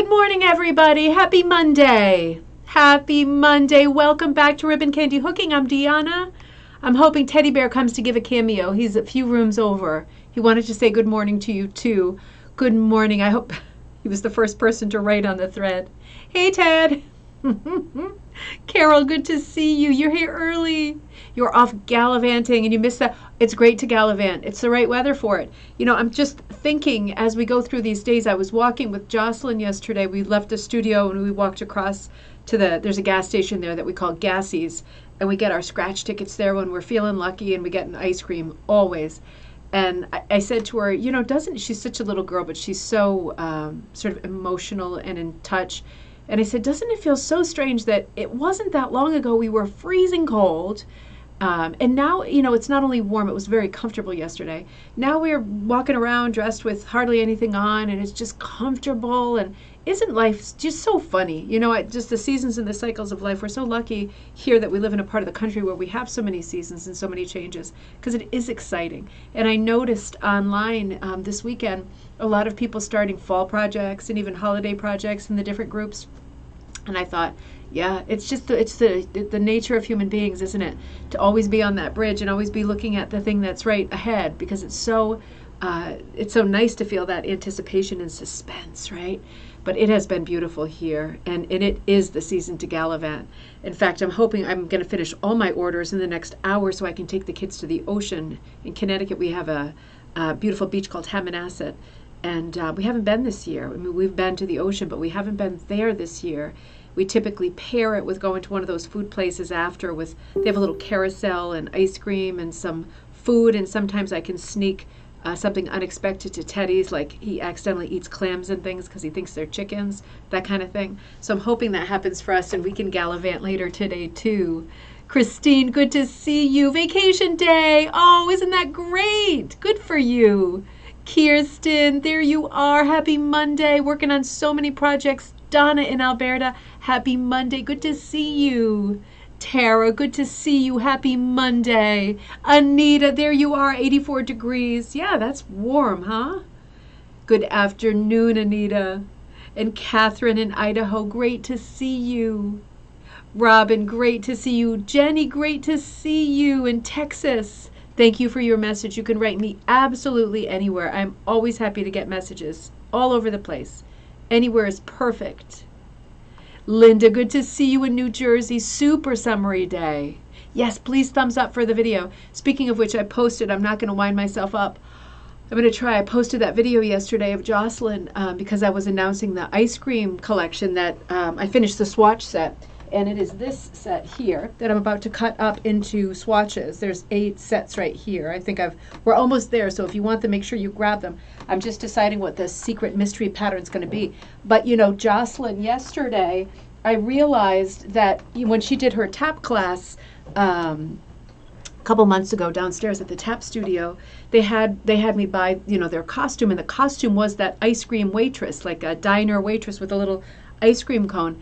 Good morning, everybody. Happy Monday. Happy Monday. Welcome back to Ribbon Candy Hooking. I'm Deanna. I'm hoping Teddy Bear comes to give a cameo. He's a few rooms over. He wanted to say good morning to you, too. Good morning. I hope he was the first person to write on the thread. Hey, Ted. Carol, good to see you. You're here early. You're off gallivanting and you missed that. It's great to gallivant. It's the right weather for it. You know, I'm just thinking as we go through these days, I was walking with Jocelyn yesterday. We left the studio and we walked across to there's a gas station there that we call Gassie's, and we get our scratch tickets there when we're feeling lucky, and we get an ice cream always. And I said to her, you know, she's such a little girl, but she's so sort of emotional and in touch. And I said, doesn't it feel so strange that it wasn't that long ago we were freezing cold, and now, you know, it's not only warm, it was very comfortable yesterday. Now we're walking around dressed with hardly anything on, and it's just comfortable. And isn't life just so funny? You know, just the seasons and the cycles of life. We're so lucky here that we live in a part of the country where we have so many seasons and so many changes, because it is exciting. And I noticed online this weekend a lot of people starting fall projects and even holiday projects in the different groups. And I thought, yeah, it's just the nature of human beings, isn't it? To always be on that bridge and always be looking at the thing that's right ahead, because it's so nice to feel that anticipation and suspense, right? But it has been beautiful here, and it is the season to gallivant. In fact, I'm hoping I'm going to finish all my orders in the next hour so I can take the kids to the ocean. In Connecticut, we have a beautiful beach called Hammonasset, and we haven't been this year. I mean, we've been to the ocean, but we haven't been there this year. We typically pair it with going to one of those food places after. They have a little carousel and ice cream and some food, and sometimes I can sneak something unexpected to Teddy's, like he accidentally eats clams and things because he thinks they're chickens, that kind of thing. So I'm hoping that happens for us and we can gallivant later today too. Christine, good to see you. Vacation day. Oh, isn't that great? Good for you. Kirsten, there you are. Happy Monday. Working on so many projects. Donna in Alberta, happy Monday. Good to see you. Tara, good to see you. Happy Monday. Anita, there you are, 84 degrees. Yeah, that's warm, huh? Good afternoon, Anita. And Catherine in Idaho, great to see you. Robin, great to see you. Jenny, great to see you in Texas. Thank you for your message. You can write me absolutely anywhere. I'm always happy to get messages all over the place. Anywhere is perfect. Linda, good to see you in New Jersey. Super summery day. Yes, please thumbs up for the video. Speaking of which, I posted, I'm not going to wind myself up. I'm going to try. I posted that video yesterday of Jocelyn because I was announcing the ice cream collection that I finished the swatch set. And it is this set here that I'm about to cut up into swatches. There's 8 sets right here. I think we're almost there. So if you want them, make sure you grab them. I'm just deciding what the secret mystery pattern's going to be. But you know, Jocelyn yesterday, I realized that when she did her tap class a couple months ago downstairs at the tap studio, they had me buy, you know, their costume, and the costume was that ice cream waitress, like a diner waitress with a little ice cream cone.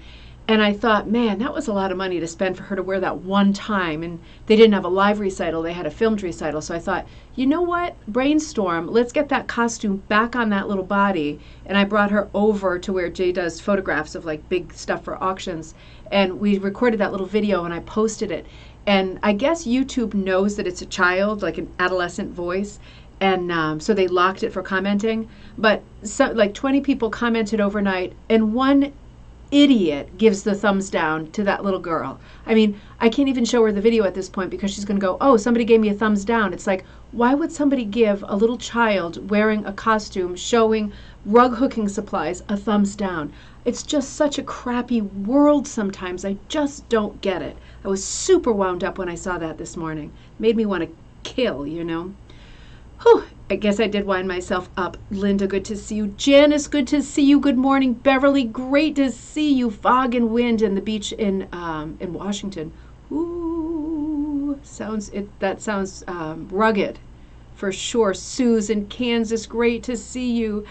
And I thought, man, that was a lot of money to spend for her to wear that one time. And they didn't have a live recital, they had a filmed recital. So I thought, you know what, brainstorm, let's get that costume back on that little body. And I brought her over to where Jay does photographs of like big stuff for auctions. And we recorded that little video and I posted it. And I guess YouTube knows that it's a child, like an adolescent voice. And so they locked it for commenting. But like 20 people commented overnight, and one idiot gives the thumbs down to that little girl. I mean, I can't even show her the video at this point because she's going to go, oh, somebody gave me a thumbs down. It's like, why would somebody give a little child wearing a costume showing rug hooking supplies a thumbs down? It's just such a crappy world sometimes. I just don't get it. I was super wound up when I saw that this morning. Made me want to kill, you know. Whew, I guess I did wind myself up. Linda, good to see you. Janice, good to see you. Good morning, Beverly. Great to see you. Fog and wind and the beach in Washington. Ooh, that sounds rugged, for sure. Susan, Kansas, great to see you.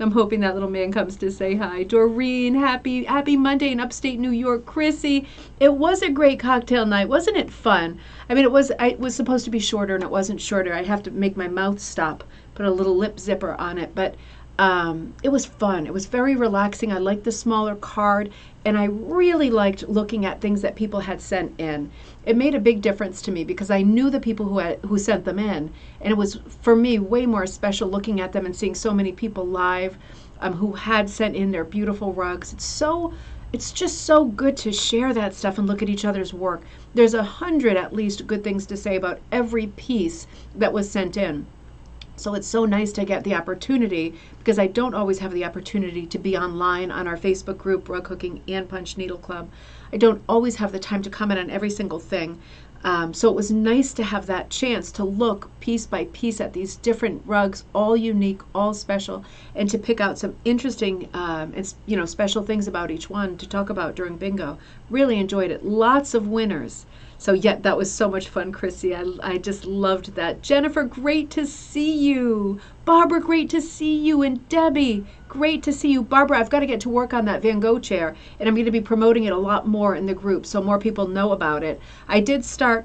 I'm hoping that little man comes to say hi. Doreen, happy Monday in upstate New York. Chrissy, it was a great cocktail night. Wasn't it fun? I mean, it was supposed to be shorter and it wasn't shorter. I have to make my mouth stop, put a little lip zipper on it. But It was fun. It was very relaxing. I liked the smaller card, and I really liked looking at things that people had sent in. It made a big difference to me because I knew the people who sent them in, and it was, for me, way more special looking at them and seeing so many people live who had sent in their beautiful rugs. It's just so good to share that stuff and look at each other's work. There's 100 at least good things to say about every piece that was sent in. So it's so nice to get the opportunity, because I don't always have the opportunity to be online on our Facebook group, Rug Hooking and Punch Needle Club. I don't always have the time to comment on every single thing. So it was nice to have that chance to look piece by piece at these different rugs, all unique, all special, and to pick out some interesting and, you know, special things about each one to talk about during bingo. Really enjoyed it. Lots of winners. So yeah, that was so much fun, Chrissy. I just loved that. Jennifer, great to see you. Barbara, great to see you. And Debbie, great to see you. Barbara, I've got to get to work on that Van Gogh chair, and I'm going to be promoting it a lot more in the group so more people know about it. I did start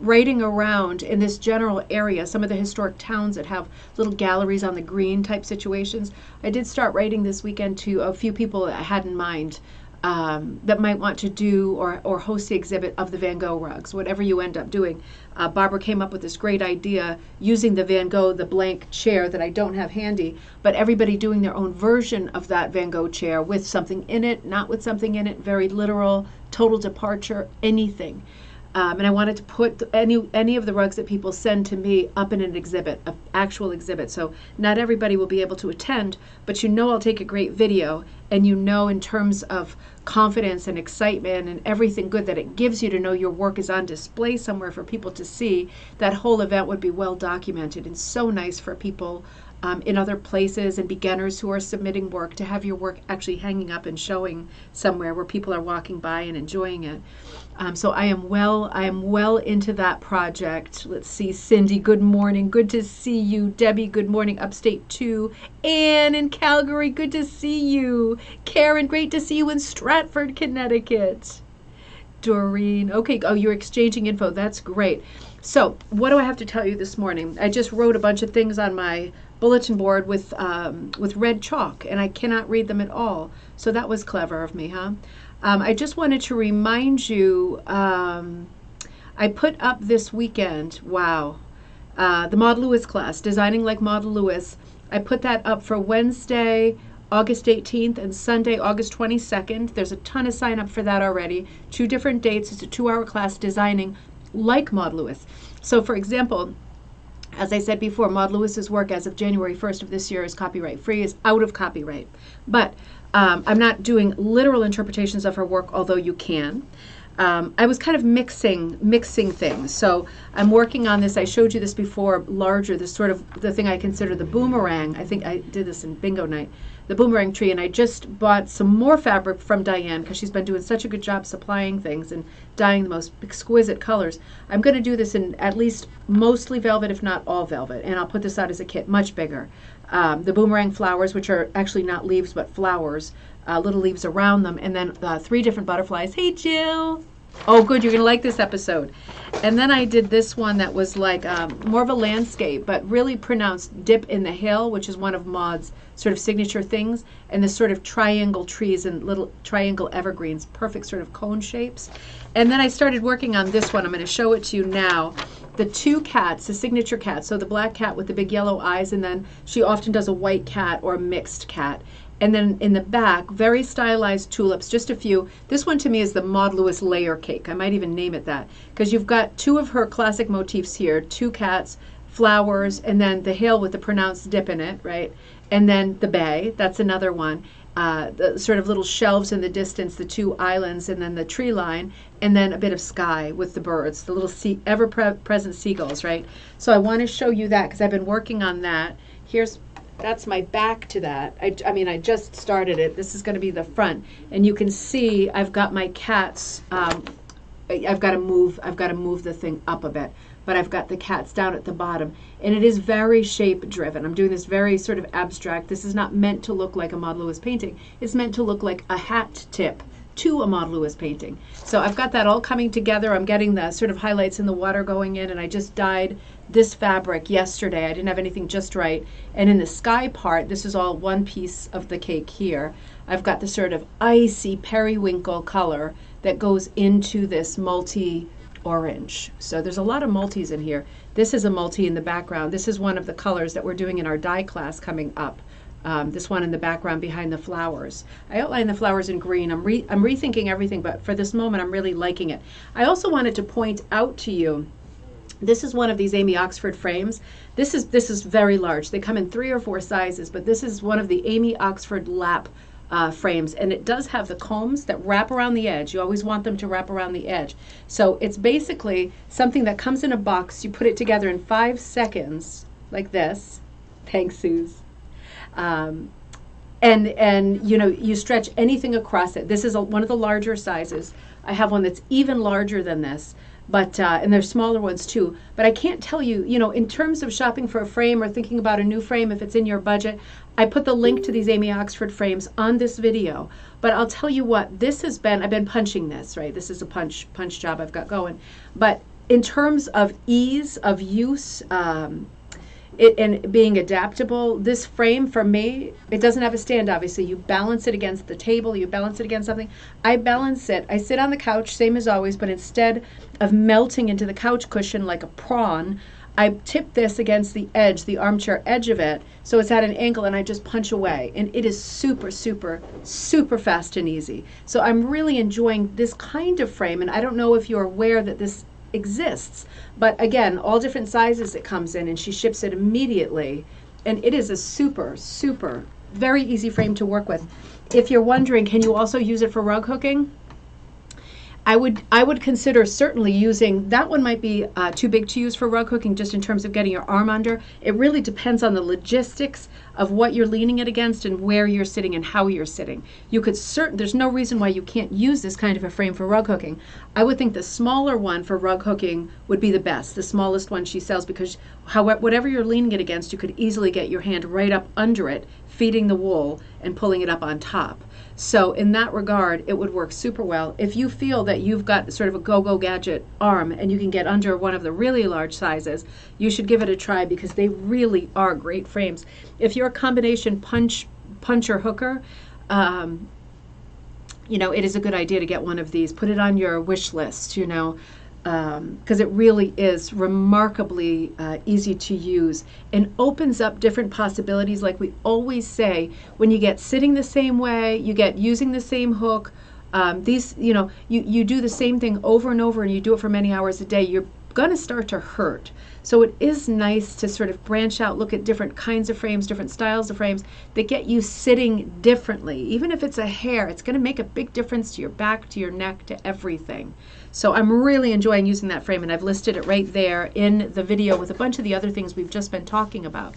raiding around in this general area, some of the historic towns that have little galleries on the green type situations. I did start raiding this weekend to a few people that I had in mind. That might want to do or host the exhibit of the Van Gogh rugs, whatever you end up doing. Barbara came up with this great idea using the Van Gogh, the blank chair that I don't have handy, but everybody doing their own version of that Van Gogh chair with something in it, not with something in it, very literal, total departure, anything. And I wanted to put any of the rugs that people send to me up in an exhibit, an actual exhibit. So not everybody will be able to attend, but you know I'll take a great video, and you know in terms of confidence and excitement and everything good that it gives you to know your work is on display somewhere for people to see, that whole event would be well documented and so nice for people in other places and beginners who are submitting work to have your work actually hanging up and showing somewhere where people are walking by and enjoying it. So I am well into that project. Let's see, Cindy, good morning. Good to see you. Debbie, good morning. Upstate too. Anne in Calgary, good to see you. Karen, great to see you in Stratford, Connecticut. Doreen, okay, oh, you're exchanging info. That's great. So what do I have to tell you this morning? I just wrote a bunch of things on my bulletin board with red chalk, and I cannot read them at all. So that was clever of me, huh? I just wanted to remind you, I put up this weekend, wow, the Maud Lewis class, Designing Like Maud Lewis. I put that up for Wednesday, August 18th, and Sunday, August 22nd. There's a ton of sign up for that already. 2 different dates. It's a 2-hour class, Designing Like Maud Lewis. So for example, as I said before, Maud Lewis's work as of January 1st of this year is copyright free, is out of copyright. But I'm not doing literal interpretations of her work, although you can. I was kind of mixing things. So I'm working on this, I showed you this before, larger, this sort of the thing I consider the boomerang. I think I did this in bingo night, the boomerang tree, and I just bought some more fabric from Diane because she's been doing such a good job supplying things and dyeing the most exquisite colors. I'm going to do this in at least mostly velvet, if not all velvet, and I'll put this out as a kit, much bigger. The boomerang flowers, which are actually not leaves but flowers, little leaves around them, and then 3 different butterflies. Hey, Jill. Oh, good. You're going to like this episode. And then I did this one that was like more of a landscape, but really pronounced dip in the hill, which is one of Maud's sort of signature things, and this sort of triangle trees and little triangle evergreens, perfect sort of cone shapes. And then I started working on this one. I'm going to show it to you now. The 2 cats, the signature cats, so the black cat with the big yellow eyes, and then she often does a white cat or a mixed cat. And then in the back, very stylized tulips, just a few. This one to me is the Maud Lewis layer cake. I might even name it that, because you've got 2 of her classic motifs here, 2 cats, flowers, and then the hill with the pronounced dip in it, right? And then the bay, that's another one. The sort of little shelves in the distance, the 2 islands, and then the tree line, and then a bit of sky with the birds, the little ever-present seagulls, right? So I want to show you that, because I've been working on that. Here's... that's my back to that. I mean, I just started it. This is going to be the front. And you can see I've got my cats. I've got to move the thing up a bit. But I've got the cats down at the bottom. And it is very shape-driven. I'm doing this very sort of abstract. This is not meant to look like a Maud Lewis painting. It's meant to look like a hat tip to a Maud Lewis painting. So I've got that all coming together. I'm getting the sort of highlights in the water going in, and I just dyed this fabric yesterday. I didn't have anything just right. And in the sky part, this is all one piece of the cake here. I've got the sort of icy periwinkle color that goes into this multi orange. So there's a lot of multis in here. This is a multi in the background. This is one of the colors that we're doing in our dye class coming up. This one in the background behind the flowers. I outlined the flowers in green. I'm rethinking everything, but for this moment, I'm really liking it. I also wanted to point out to you, this is one of these Amy Oxford frames. This is very large. They come in 3 or 4 sizes, but this is one of the Amy Oxford lap frames, and it does have the combs that wrap around the edge. You always want them to wrap around the edge. So it's basically something that comes in a box. You put it together in 5 seconds, like this. Thanks, Suze. And you know, you stretch anything across it. This is one of the larger sizes. I have one that's even larger than this, but and there's smaller ones too. But I can't tell you, you know, in terms of shopping for a frame or thinking about a new frame, if it's in your budget, I put the link to these Amy Oxford frames on this video, but I'll tell you what, this has been, I've been punching this, right? This is a punch job I've got going. But in terms of ease of use, and being adaptable, this frame for me, it doesn't have a stand, obviously. You balance it against the table, you balance it against something. I balance it, I sit on the couch, same as always, but instead of melting into the couch cushion like a prawn, I tip this against the edge, the armchair edge of it, so it's at an angle, and I just punch away. And it is super, super, super fast and easy. So I'm really enjoying this kind of frame, and I don't know if you're aware that this exists. But again, all different sizes it comes in, and she ships it immediately. And it is a super, super, very easy frame to work with. If you're wondering, can you also use it for rug hooking? I would consider certainly using, that one might be too big to use for rug hooking just in terms of getting your arm under. It really depends on the logistics of what you're leaning it against and where you're sitting and how you're sitting. You could there's no reason why you can't use this kind of a frame for rug hooking. I would think the smaller one for rug hooking would be the best, the smallest one she sells, because whatever you're leaning it against, you could easily get your hand right up under it, feeding the wool and pulling it up on top. So in that regard, it would work super well. If you feel that you've got sort of a go-go gadget arm and you can get under one of the really large sizes, you should give it a try, because they really are great frames. If you're a combination puncher hooker, you know, it is a good idea to get one of these. Put it on your wish list, you know, because it really is remarkably easy to use and opens up different possibilities. Like we always say, when you get sitting the same way, you get using the same hook, these, you know, you do the same thing over and over, and you do it for many hours a day, you're going to start to hurt. So it is nice to sort of branch out, look at different kinds of frames, different styles of frames that get you sitting differently. Even if it's a hair, it's going to make a big difference to your back, to your neck, to everything. So I'm really enjoying using that frame, and I've listed it right there in the video with a bunch of the other things we've just been talking about.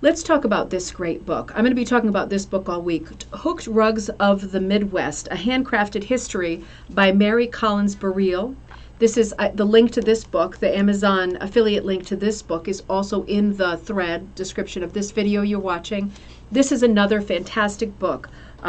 Let's talk about this great book. I'm going to be talking about this book all week, Hooked Rugs of the Midwest, A Handcrafted History by Mary Collins Barile. This is the link to this book, the Amazon affiliate link to this book is also in the thread description of this video you're watching. This is another fantastic book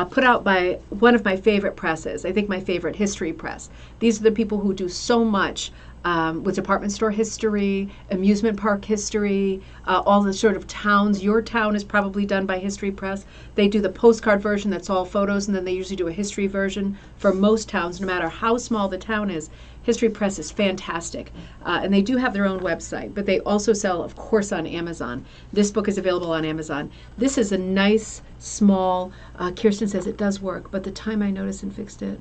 put out by one of my favorite presses, I think my favorite, History Press. These are the people who do so much with department store history, amusement park history, all the sort of towns. Your town is probably done by History Press. They do the postcard version that's all photos, and then they usually do a history version for most towns, no matter how small the town is. History Press is fantastic, and they do have their own website, but they also sell, of course, on Amazon. This book is available on Amazon. This is a nice, small, Kirsten says it does work, but the time I noticed and fixed it.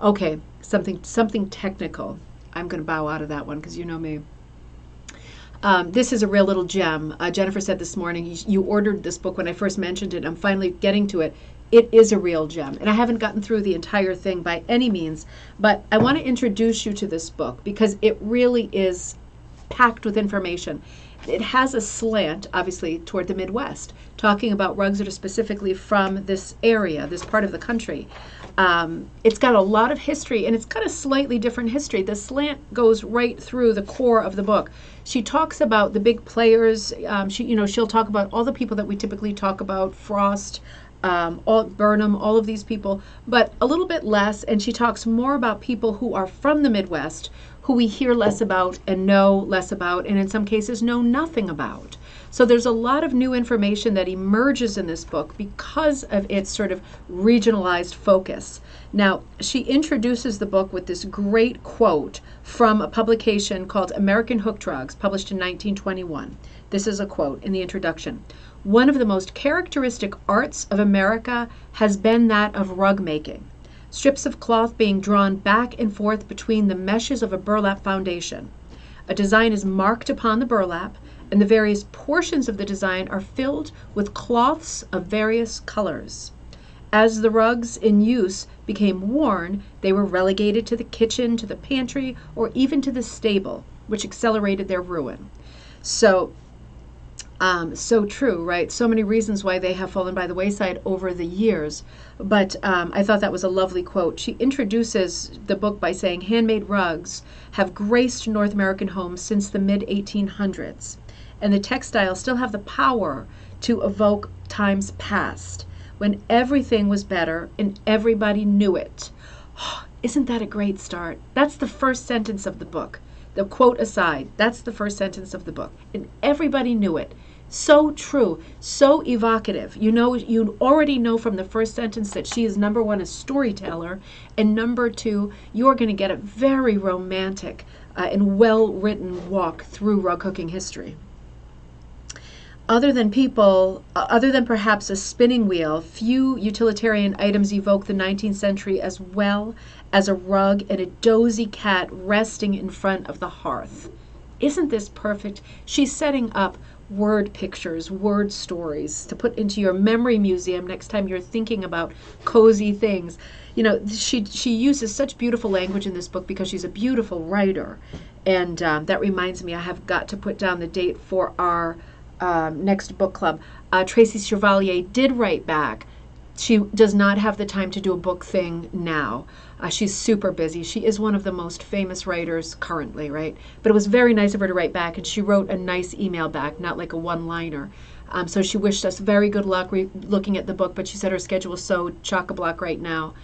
Okay, something technical. I'm going to bow out of that one because you know me. This is a real little gem. Jennifer said this morning, you ordered this book when I first mentioned it. I'm finally getting to it. It is a real gem. And I haven't gotten through the entire thing by any means, but I want to introduce you to this book because it really is packed with information. It has a slant, obviously, toward the Midwest, talking about rugs that are specifically from this area, this part of the country. It's got a lot of history, and it's got a slightly different history. The slant goes right through the core of the book. She talks about the big players. She'll talk about all the people that we typically talk about, Frost, Burnham, all of these people, but a little bit less, and she talks more about people who are from the Midwest who we hear less about and know less about, and in some cases know nothing about. So there's a lot of new information that emerges in this book because of its sort of regionalized focus. Now, she introduces the book with this great quote from a publication called American Hook Drugs, published in 1921. This is a quote in the introduction. "One of the most characteristic arts of America has been that of rug making, strips of cloth being drawn back and forth between the meshes of a burlap foundation. A design is marked upon the burlap, and the various portions of the design are filled with cloths of various colors. As the rugs in use became worn, they were relegated to the kitchen, to the pantry, or even to the stable, which accelerated their ruin." So true, right? So many reasons why they have fallen by the wayside over the years. But I thought that was a lovely quote. She introduces the book by saying, "Handmade rugs have graced North American homes since the mid-1800s. And the textiles still have the power to evoke times past when everything was better and everybody knew it." Oh, isn't that a great start? That's the first sentence of the book. The quote aside, that's the first sentence of the book. And everybody knew it. So true, so evocative. You know, you already know from the first sentence that she is, number one, a storyteller, and number two, you're going to get a very romantic and well-written walk through rug hooking history. Other than people, other than perhaps a spinning wheel, few utilitarian items evoke the 19th century as well as a rug and a dozy cat resting in front of the hearth. Isn't this perfect? She's setting up word pictures, word stories to put into your memory museum next time you're thinking about cozy things. You know, she uses such beautiful language in this book because she's a beautiful writer. And that reminds me, I have got to put down the date for our next book club. Tracy Chevalier did write back. She does not have the time to do a book thing now. She's super busy. She is one of the most famous writers currently, right? But it was very nice of her to write back, and she wrote a nice email back, not like a one-liner. So she wished us very good luck looking at the book, but she said her schedule is so chock-a-block right now,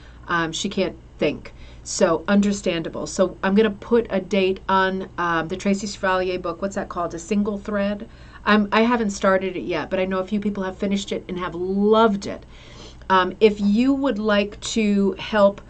she can't think. So understandable. So I'm going to put a date on the Tracy Chevalier book. What's that called? A Single Thread? I haven't started it yet, but I know a few people have finished it and have loved it. If you would like to help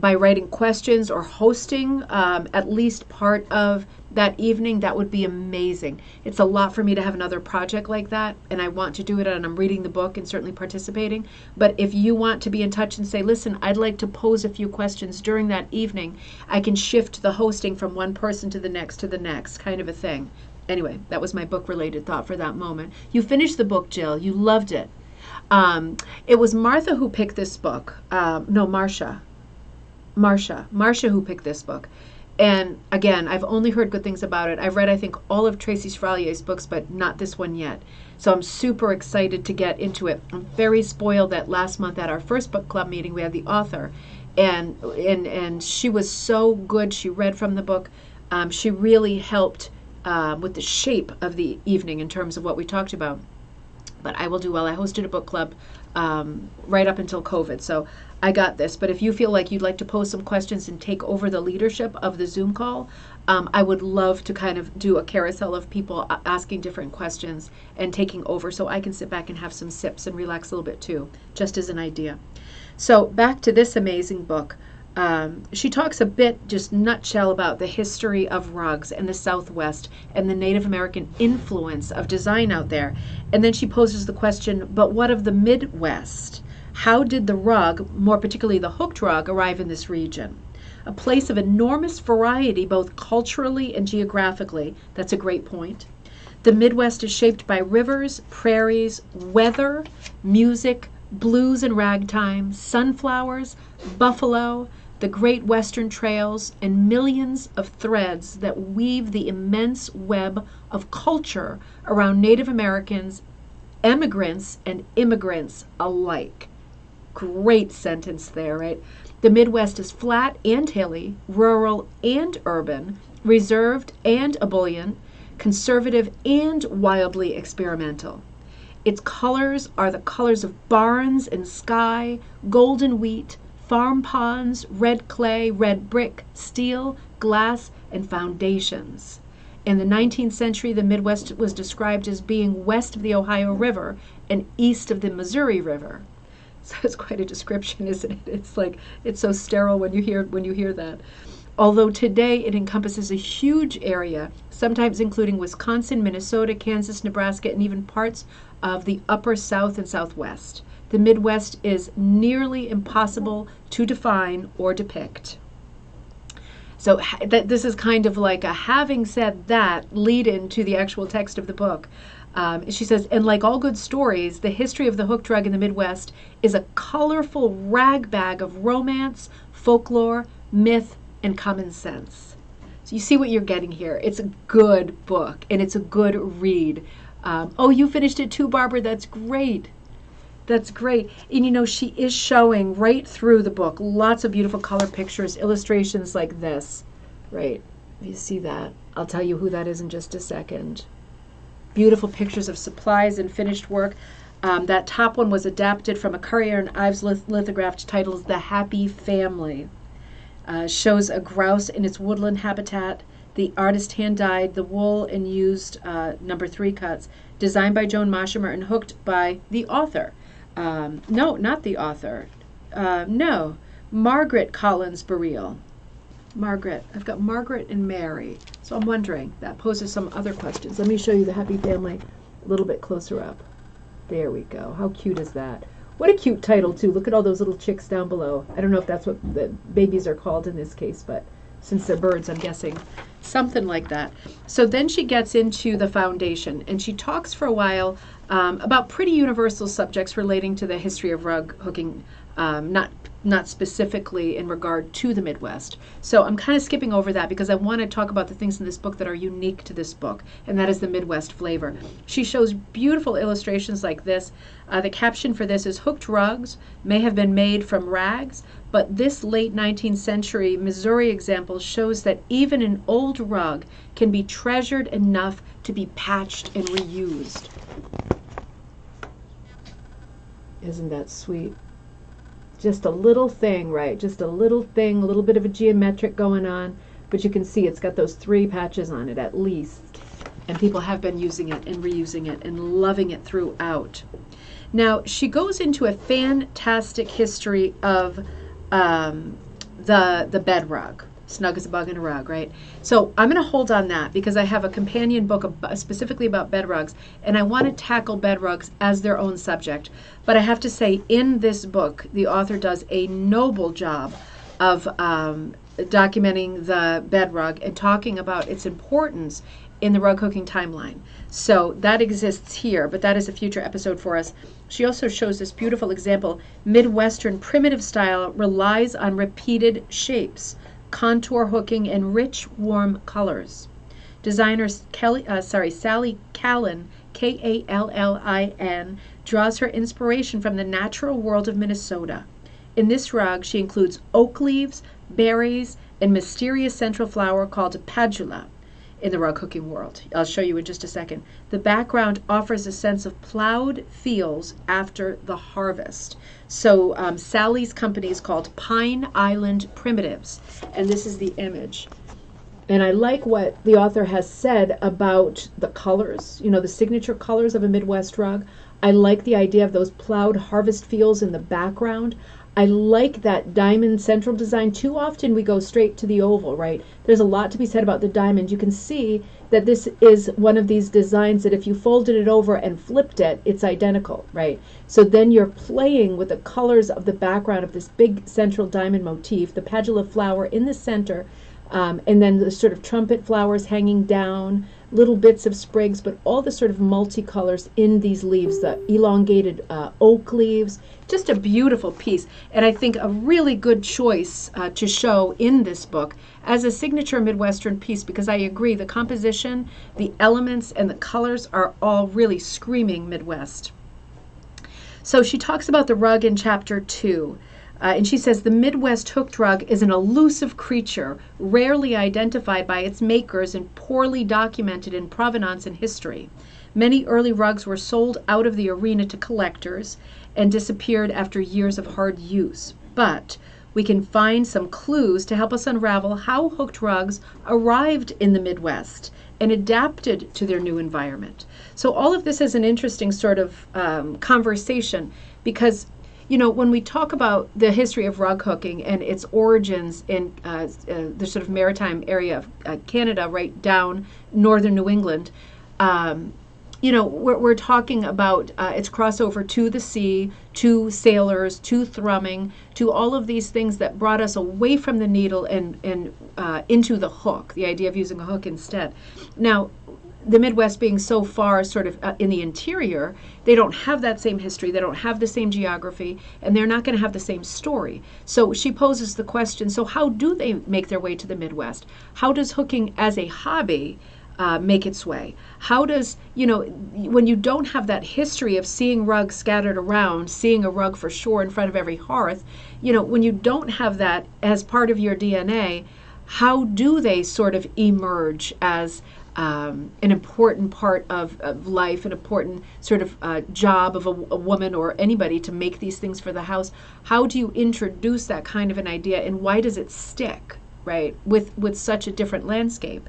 by writing questions or hosting at least part of that evening, that would be amazing. It's a lot for me to have another project like that, and I want to do it, and I'm reading the book and certainly participating. But if you want to be in touch and say, listen, I'd like to pose a few questions during that evening, I can shift the hosting from one person to the next kind of a thing. Anyway, that was my book-related thought for that moment. You finished the book, Jill. You loved it. It was Martha who picked this book. No, Marcia. Marcia who picked this book. And, again, I've only heard good things about it. I've read, I think, all of Tracy Chevalier's books, but not this one yet. So I'm super excited to get into it. I'm very spoiled that last month at our first book club meeting, we had the author. And she was so good. She read from the book. She really helped with the shape of the evening in terms of what we talked about. But I will do well. I hosted a book club right up until COVID, so I got this. But if you feel like you'd like to pose some questions and take over the leadership of the Zoom call, I would love to kind of do a carousel of people asking different questions and taking over so I can sit back and have some sips and relax a little bit too, just as an idea. So back to this amazing book. She talks a bit, just nutshell, about the history of rugs and the Southwest and the Native American influence of design out there. And then she poses the question, but what of the Midwest? How did the rug, more particularly the hooked rug, arrive in this region? A place of enormous variety, both culturally and geographically. That's a great point. The Midwest is shaped by rivers, prairies, weather, music, blues and ragtime, sunflowers, buffalo, the Great Western Trails, and millions of threads that weave the immense web of culture around Native Americans, emigrants, and immigrants alike. Great sentence there, right? The Midwest is flat and hilly, rural and urban, reserved and ebullient, conservative and wildly experimental. Its colors are the colors of barns and sky, golden wheat, farm ponds, red clay, red brick, steel, glass, and foundations. In the 19th century, the Midwest was described as being west of the Ohio River and east of the Missouri River. So it's quite a description, isn't it? It's like, it's so sterile when you hear that. Although today it encompasses a huge area, sometimes including Wisconsin, Minnesota, Kansas, Nebraska, and even parts of the upper South and Southwest. The Midwest is nearly impossible to define or depict. So this is kind of like a having said that lead into the actual text of the book. She says, and like all good stories, the history of the hook drug in the Midwest is a colorful rag bag of romance, folklore, myth, and common sense. So you see what you're getting here. It's a good book and it's a good read. Oh, you finished it too, Barbara. That's great. That's great. And you know, she is showing right through the book lots of beautiful color pictures, illustrations like this. Right. If you see that, I'll tell you who that is in just a second. Beautiful pictures of supplies and finished work. That top one was adapted from a Currier and Ives lithographed titled The Happy Family. Shows a grouse in its woodland habitat. The artist hand dyed the wool and used #3 cuts, designed by Joan Mashimer and hooked by the author. No, not the author. No, Margaret Collins Barile. Margaret, I've got Margaret and Mary. So I'm wondering, that poses some other questions. Let me show you the Happy Family a little bit closer up. There we go. How cute is that? What a cute title, too. Look at all those little chicks down below. I don't know if that's what the babies are called in this case, but since they're birds, I'm guessing something like that. So then she gets into the foundation, and she talks for a while about pretty universal subjects relating to the history of rug hooking, not specifically in regard to the Midwest. So I'm kind of skipping over that because I want to talk about the things in this book that are unique to this book, and that is the Midwest flavor. She shows beautiful illustrations like this. The caption for this is, "Hooked rugs may have been made from rags, but this late 19th century Missouri example shows that even an old rug can be treasured enough to be patched and reused." Isn't that sweet? Just a little thing, right? Just a little thing, a little bit of a geometric going on, but you can see it's got those 3 patches on it at least. And people have been using it and reusing it and loving it throughout. Now, she goes into a fantastic history of the bed rug. Snug as a bug in a rug, right? So I'm going to hold on that because I have a companion book specifically about bed rugs, and I want to tackle bed rugs as their own subject. But I have to say, in this book, the author does a noble job of documenting the bed rug and talking about its importance in the rug hooking timeline. So that exists here, but that is a future episode for us. She also shows this beautiful example. Midwestern primitive style relies on repeated shapes, contour hooking, and rich, warm colors. Designer Sally Callan, K-A-L-L-I-N, draws her inspiration from the natural world of Minnesota. In this rug, she includes oak leaves, berries, and mysterious central flower called a padula in the rug hooking world. I'll show you in just a second. The background offers a sense of plowed fields after the harvest. So Sally's company is called Pine Island Primitives, and this is the image. And I like what the author has said about the colors, you know, the signature colors of a Midwest rug. I like the idea of those plowed harvest fields in the background. I like that diamond central design. Too often we go straight to the oval, right? There's a lot to be said about the diamond. You can see that this is one of these designs that if you folded it over and flipped it, it's identical, right? So then you're playing with the colors of the background of this big central diamond motif, the padula flower in the center, and then the sort of trumpet flowers hanging down, little bits of sprigs, but all the sort of multicolors in these leaves, the elongated oak leaves. Just a beautiful piece, and I think a really good choice to show in this book as a signature Midwestern piece, because I agree, the composition, the elements, and the colors are all really screaming Midwest. So she talks about the rug in chapter 2. And she says, the Midwest hooked rug is an elusive creature, rarely identified by its makers and poorly documented in provenance and history. Many early rugs were sold out of the arena to collectors and disappeared after years of hard use. But we can find some clues to help us unravel how hooked rugs arrived in the Midwest and adapted to their new environment. So all of this is an interesting sort of conversation because, you know, when we talk about the history of rug hooking and its origins in the sort of maritime area of Canada, right down northern New England, you know, we're talking about its crossover to the sea, to sailors, to thrumming, to all of these things that brought us away from the needle and into the hook, the idea of using a hook instead. Now, the Midwest being so far sort of in the interior, they don't have that same history, they don't have the same geography, and they're not going to have the same story. So she poses the question, so how do they make their way to the Midwest? How does hooking as a hobby make its way? How does, you know, when you don't have that history of seeing rugs scattered around, seeing a rug for sure in front of every hearth, you know, when you don't have that as part of your DNA, how do they sort of emerge as an important part of life, an important sort of job of a woman or anybody to make these things for the house? How do you introduce that kind of an idea, and why does it stick, right, with such a different landscape?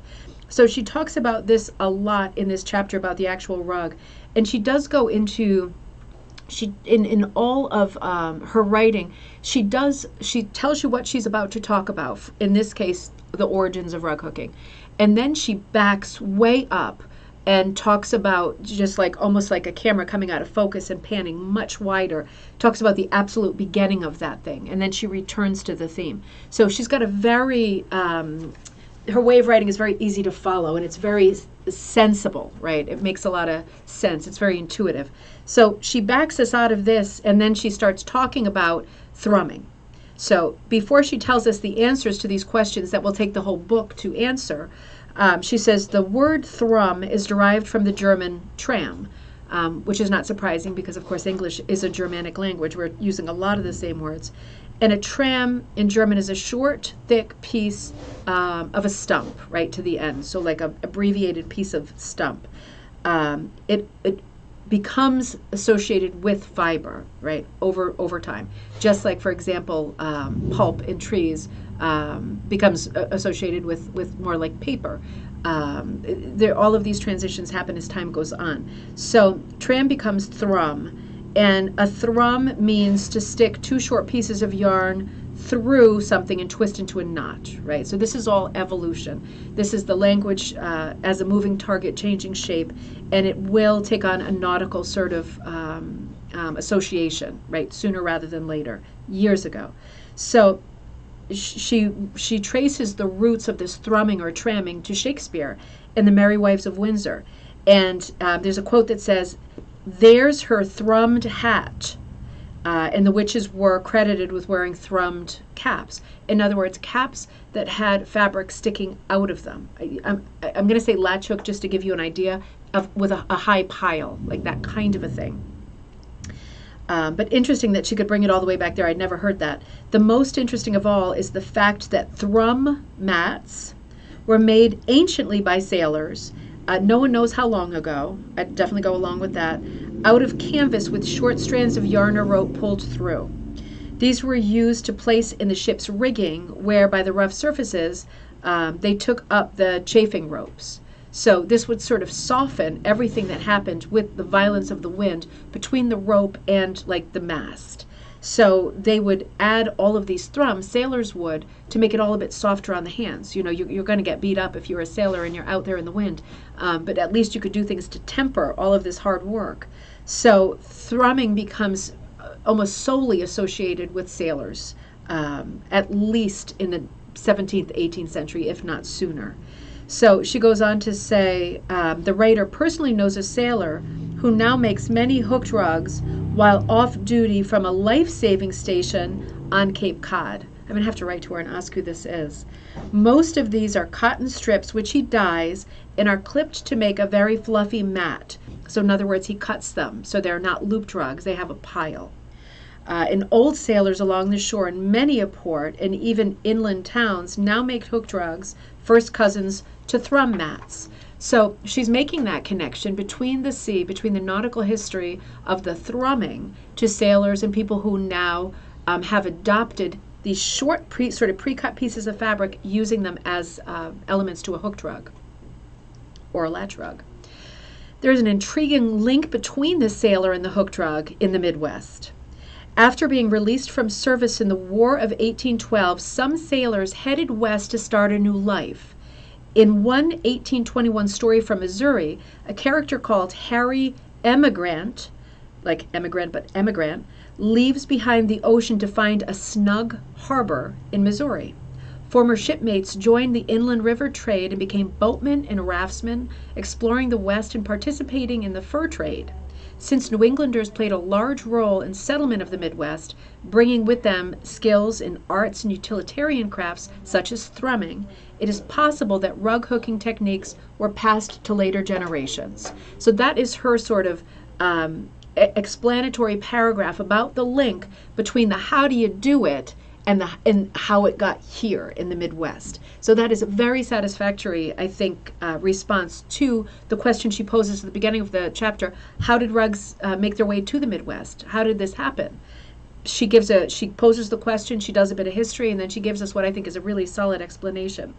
So she talks about this a lot in this chapter about the actual rug, and she does go into, in all of her writing, she tells you what she's about to talk about, in this case, the origins of rug hooking. And then she backs way up and talks about, just like almost like a camera coming out of focus and panning much wider, talks about the absolute beginning of that thing, and then she returns to the theme. So she's got a very, her way of writing is very easy to follow, and it's very sensible, right? It makes a lot of sense. It's very intuitive. So she backs us out of this, and then she starts talking about thrumming. So before she tells us the answers to these questions that will take the whole book to answer, she says the word thrum is derived from the German tram, which is not surprising because, of course, English is a Germanic language. We're using a lot of the same words. And a tram in German is a short, thick piece of a stump, right, to the end. So like an abbreviated piece of stump. It becomes associated with fiber, right, over time. Just like, for example, pulp in trees becomes associated with more like paper. All of these transitions happen as time goes on. So tram becomes thrum. And a thrum means to stick two short pieces of yarn through something and twist into a knot, right? So this is all evolution. This is the language as a moving target changing shape, and it will take on a nautical sort of association, right? Sooner rather than later, years ago. So she traces the roots of this thrumming or tramming to Shakespeare and the Merry Wives of Windsor. And there's a quote that says, "There's her thrummed hat," and the witches were credited with wearing thrummed caps. In other words, caps that had fabric sticking out of them. I'm going to say latch hook just to give you an idea of with a high pile, like that kind of a thing. But interesting that she could bring it all the way back there. I'd never heard that. The most interesting of all is the fact that thrum mats were made anciently by sailors. No one knows how long ago. I'd definitely go along with that. Out of canvas with short strands of yarn or rope pulled through. These were used to place in the ship's rigging, where by the rough surfaces they took up the chafing ropes. So this would sort of soften everything that happened with the violence of the wind between the rope and like the mast. So they would add all of these thrums, sailors would, to make it all a bit softer on the hands. You know, you're going to get beat up if you're a sailor and you're out there in the wind, but at least you could do things to temper all of this hard work. So thrumming becomes almost solely associated with sailors, at least in the 17th, 18th century, if not sooner. So she goes on to say, the writer personally knows a sailor who now makes many hooked rugs while off duty from a life-saving station on Cape Cod. I'm going to have to write to her and ask who this is. Most of these are cotton strips which he dyes and are clipped to make a very fluffy mat. So in other words, he cuts them so they're not looped rugs, they have a pile. And old sailors along the shore in many a port and even inland towns now make hooked rugs, first cousins to thrum mats. So she's making that connection between the sea, between the nautical history of the thrumming to sailors and people who now have adopted these short pre-cut pieces of fabric, using them as elements to a hooked rug or a latch rug. There's an intriguing link between the sailor and the hooked rug in the Midwest. After being released from service in the War of 1812, some sailors headed west to start a new life. In one 1821 story from Missouri, a character called Harry Emigrant, like emigrant but emigrant, leaves behind the ocean to find a snug harbor in Missouri. Former shipmates joined the inland river trade and became boatmen and raftsmen, exploring the West and participating in the fur trade. Since New Englanders played a large role in settlement of the Midwest, bringing with them skills in arts and utilitarian crafts such as thrumming, it is possible that rug hooking techniques were passed to later generations. So that is her sort of explanatory paragraph about the link between the how do you do it and how it got here in the Midwest. So that is a very satisfactory, I think, response to the question she poses at the beginning of the chapter: how did rugs make their way to the Midwest? How did this happen? She gives a, she poses the question, she does a bit of history, and then she gives us what I think is a really solid explanation.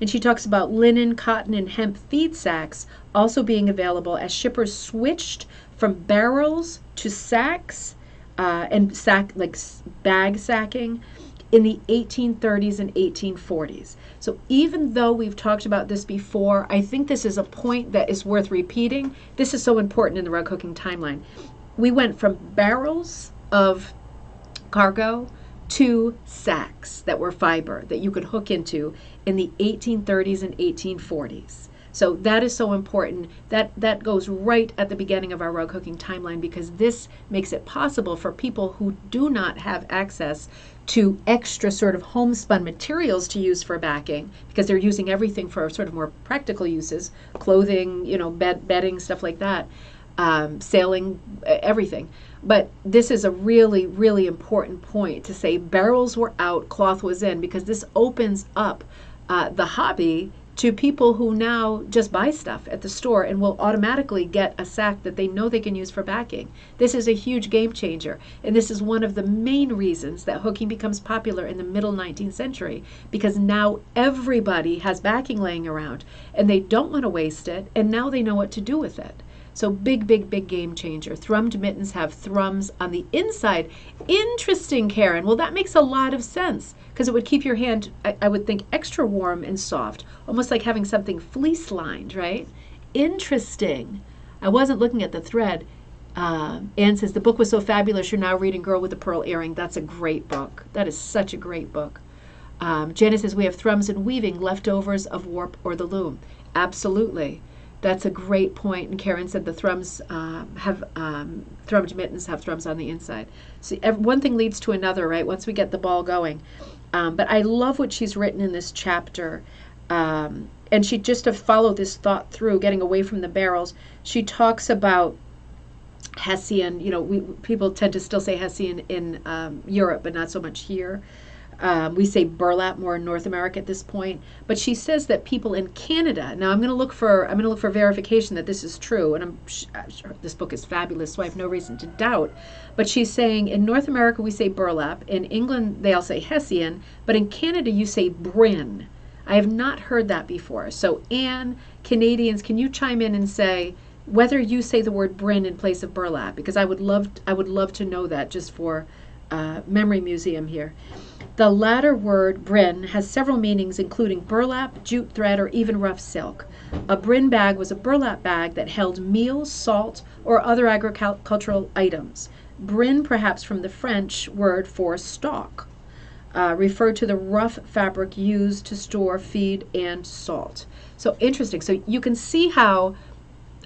And she talks about linen, cotton, and hemp feed sacks also being available as shippers switched from barrels to sacks, and sack, like bag sacking, in the 1830s and 1840s. So even though we've talked about this before, I think this is a point that is worth repeating. This is so important in the rug hooking timeline. We went from barrels of cargo to sacks that were fiber that you could hook into in the 1830s and 1840s. So that is so important. That goes right at the beginning of our rug hooking timeline, because this makes it possible for people who do not have access to extra sort of homespun materials to use for backing, because they're using everything for sort of more practical uses, clothing, you know, bedding, stuff like that, sailing, everything. But this is a really, really important point to say barrels were out, cloth was in, because this opens up the hobby to people who now just buy stuff at the store and will automatically get a sack that they know they can use for backing. This is a huge game changer, and this is one of the main reasons that hooking becomes popular in the middle 19th century, because now everybody has backing laying around and they don't want to waste it, and now they know what to do with it. So big, big, big game changer. Thrummed mittens have thrums on the inside. Interesting, Karen. Well, that makes a lot of sense, because it would keep your hand, I would think, extra warm and soft, almost like having something fleece lined, right? Interesting. I wasn't looking at the thread. Anne says, the book was so fabulous, you're now reading Girl with a Pearl Earring. That's a great book. That is such a great book. Janice says, we have thrums and weaving, leftovers of warp or the loom. Absolutely. That's a great point. And Karen said the thrums thrummed mittens have thrums on the inside. So one thing leads to another, right? Once we get the ball going. But I love what she's written in this chapter. And she just to follow this thought through, getting away from the barrels, she talks about Hessian. You know, people tend to still say Hessian in Europe, but not so much here. We say burlap more in North America at this point, but she says that people in Canada. Now I'm going to look for verification that this is true, and I'm sure this book is fabulous, so I have no reason to doubt. But she's saying in North America we say burlap, in England they all say Hessian, but in Canada you say brin. I have not heard that before. So Anne, Canadians, can you chime in and say whether you say the word brin in place of burlap? Because I would love to know that, just for memory museum here. The latter word, brin, has several meanings, including burlap, jute thread, or even rough silk. A brin bag was a burlap bag that held meal, salt, or other agricultural items. Brin, perhaps from the French word for stalk, referred to the rough fabric used to store feed and salt. So interesting. So you can see how,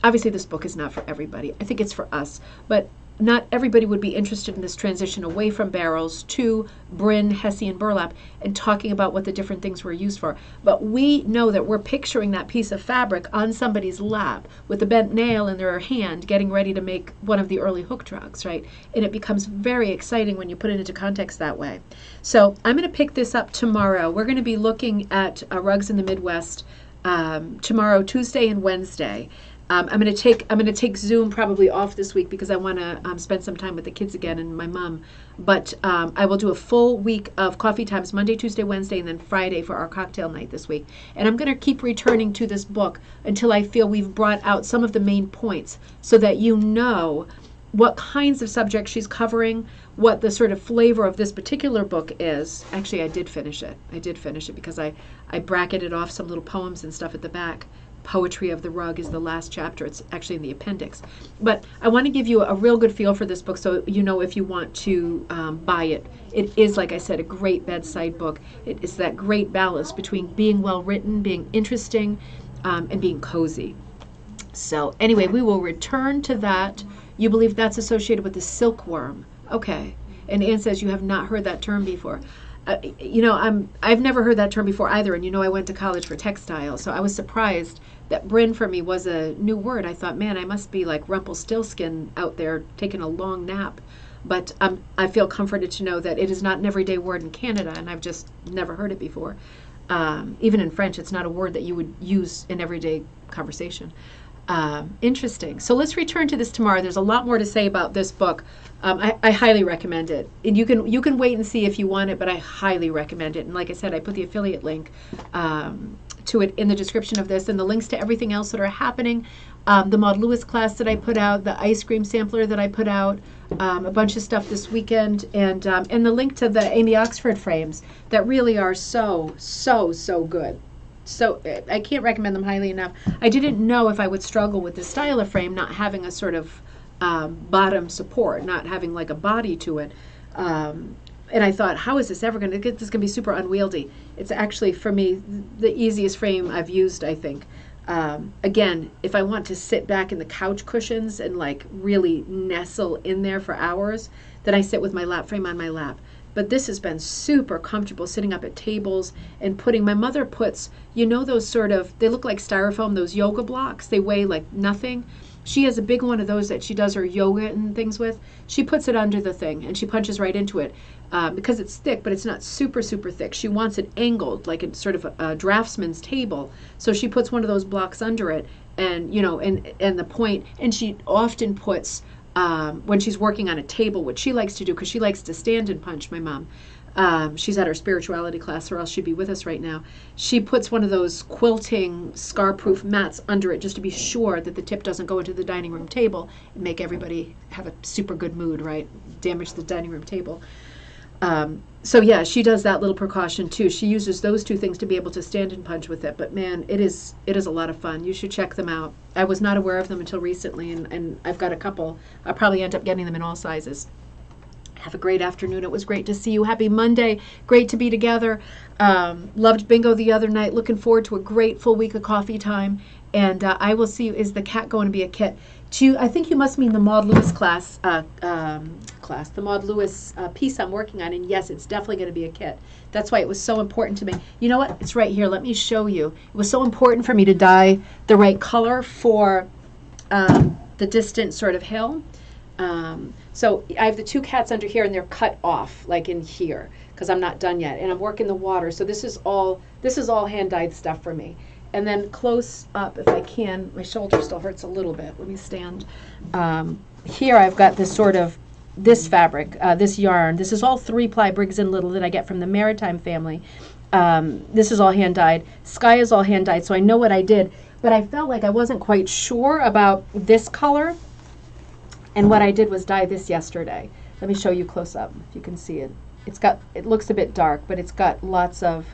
obviously this book is not for everybody. I think it's for us, but not everybody would be interested in this transition away from barrels to brin, Hessian, burlap, and talking about what the different things were used for. But we know that we're picturing that piece of fabric on somebody's lap with a bent nail in their hand, getting ready to make one of the early hooked rugs, right? And it becomes very exciting when you put it into context that way. So I'm going to pick this up tomorrow. We're going to be looking at rugs in the Midwest tomorrow, Tuesday and Wednesday. I'm going to take Zoom probably off this week because I want to spend some time with the kids again and my mom. But I will do a full week of coffee times, Monday, Tuesday, Wednesday, and then Friday for our cocktail night this week. And I'm going to keep returning to this book until I feel we've brought out some of the main points so that you know what kinds of subjects she's covering, what the sort of flavor of this particular book is. Actually, I did finish it. I did finish it because I bracketed off some little poems and stuff at the back. Poetry of the Rug is the last chapter. It's actually in the appendix. But I want to give you a real good feel for this book so you know if you want to buy it. It is, like I said, a great bedside book. It is that great balance between being well written, being interesting, and being cozy. So anyway, we will return to that. You believe that's associated with the silkworm. Okay. And Anne says you have not heard that term before. You know, I've never heard that term before either, and you know I went to college for textiles, so I was surprised that Bryn for me was a new word. I thought, man, I must be like Rumpelstiltskin out there taking a long nap. But I feel comforted to know that it is not an everyday word in Canada, and I've just never heard it before. Even in French, it's not a word that you would use in everyday conversation. Interesting. So let's return to this tomorrow. There's a lot more to say about this book. I highly recommend it. And you can wait and see if you want it, but I highly recommend it. And like I said, I put the affiliate link to it in the description of this and the links to everything else that are happening. The Maud Lewis class that I put out, the ice cream sampler that I put out, a bunch of stuff this weekend, and the link to the Amy Oxford frames that really are so, so, so good. So I can't recommend them highly enough. I didn't know if I would struggle with the style of frame, not having a sort of bottom support, not having like a body to it. And I thought, how is this ever going to get? This is going to be super unwieldy. It's actually, for me, the easiest frame I've used, I think. Again, if I want to sit back in the couch cushions and like really nestle in there for hours, then I sit with my lap frame on my lap. But this has been super comfortable sitting up at tables and putting, my mother puts, you know those sort of, they look like styrofoam, those yoga blocks, they weigh like nothing. She has a big one of those that she does her yoga and things with. She puts it under the thing and she punches right into it because it's thick, but it's not super, super thick. She wants it angled like it's sort of a draftsman's table. So she puts one of those blocks under it and, you know, and the point, and she often puts, when she's working on a table, what she likes to do, because she likes to stand and punch, my mom. She's at her spirituality class, or else she'd be with us right now. She puts one of those quilting, scar-proof mats under it just to be sure that the tip doesn't go into the dining room table and make everybody have a super good mood, right? Damage the dining room table. So yeah, she does that little precaution too. She uses those two things to be able to stand and punch with it. But man, it is a lot of fun. You should check them out. I was not aware of them until recently, and I've got a couple. I'll probably end up getting them in all sizes. Have a great afternoon. It was great to see you. Happy Monday. Great to be together. Loved bingo the other night. Looking forward to a great full week of coffee time. And I will see you. Is the cat going to be a kit? I think you must mean the Maud Lewis class, the Maud Lewis piece I'm working on. And yes, it's definitely going to be a kit. That's why it was so important to me. You know what? It's right here. Let me show you. It was so important for me to dye the right color for the distant sort of hill. So I have the two cats under here and they're cut off like in here because I'm not done yet, and I'm working the water. So this is all hand dyed stuff for me. And then close up if I can, my shoulder still hurts a little bit. Let me stand. Here I've got this sort of this fabric, this yarn. This is all 3-ply Briggs and Little that I get from the Maritime family. This is all hand dyed. Sky is all hand dyed, so I know what I did, but I felt like I wasn't quite sure about this color. And what I did was dye this yesterday. Let me show you close up if you can see it. It looks a bit dark, but it's got lots of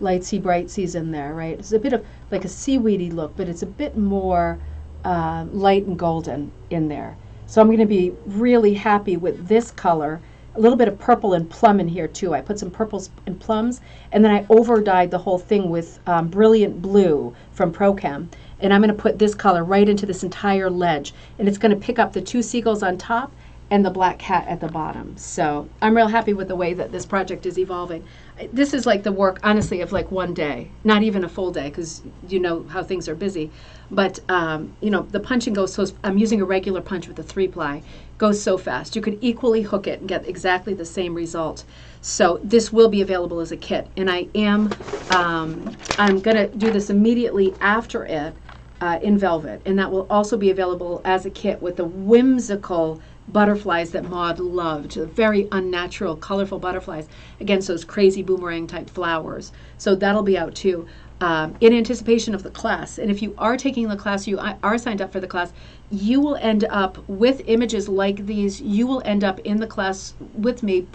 lightsy brightsys in there, right? It's a bit of like a seaweedy look, but it's a bit more light and golden in there. So I'm going to be really happy with this color. A little bit of purple and plum in here too. I put some purples and plums, and then I over dyed the whole thing with Brilliant Blue from ProChem. And I'm going to put this color right into this entire ledge. And it's going to pick up the two seagulls on top and the black cat at the bottom. So I'm real happy with the way that this project is evolving. This is like the work, honestly, of like one day, not even a full day, because you know how things are busy. But you know, the punch and go, so I'm using a regular punch with a 3-ply, goes so fast. You could equally hook it and get exactly the same result. So this will be available as a kit, and I am, I'm gonna do this immediately after it in velvet, and that will also be available as a kit with the whimsical butterflies that Maud loved, very unnatural, colorful butterflies against those crazy boomerang type flowers. So that'll be out too, in anticipation of the class. And if you are taking the class, you are signed up for the class, you will end up with images like these. You will end up in the class with me,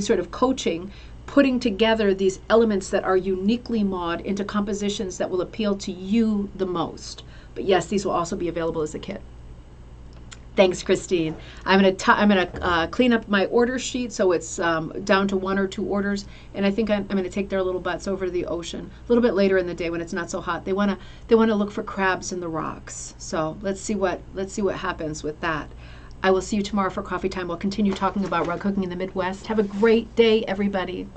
sort of coaching, putting together these elements that are uniquely Maud into compositions that will appeal to you the most. But yes, these will also be available as a kit. Thanks, Christine. I'm gonna clean up my order sheet so it's down to 1 or 2 orders, and I think I'm gonna take their little butts over to the ocean a little bit later in the day when it's not so hot. They wanna look for crabs in the rocks. So let's see what happens with that. I will see you tomorrow for coffee time. We'll continue talking about rug hooking in the Midwest. Have a great day, everybody.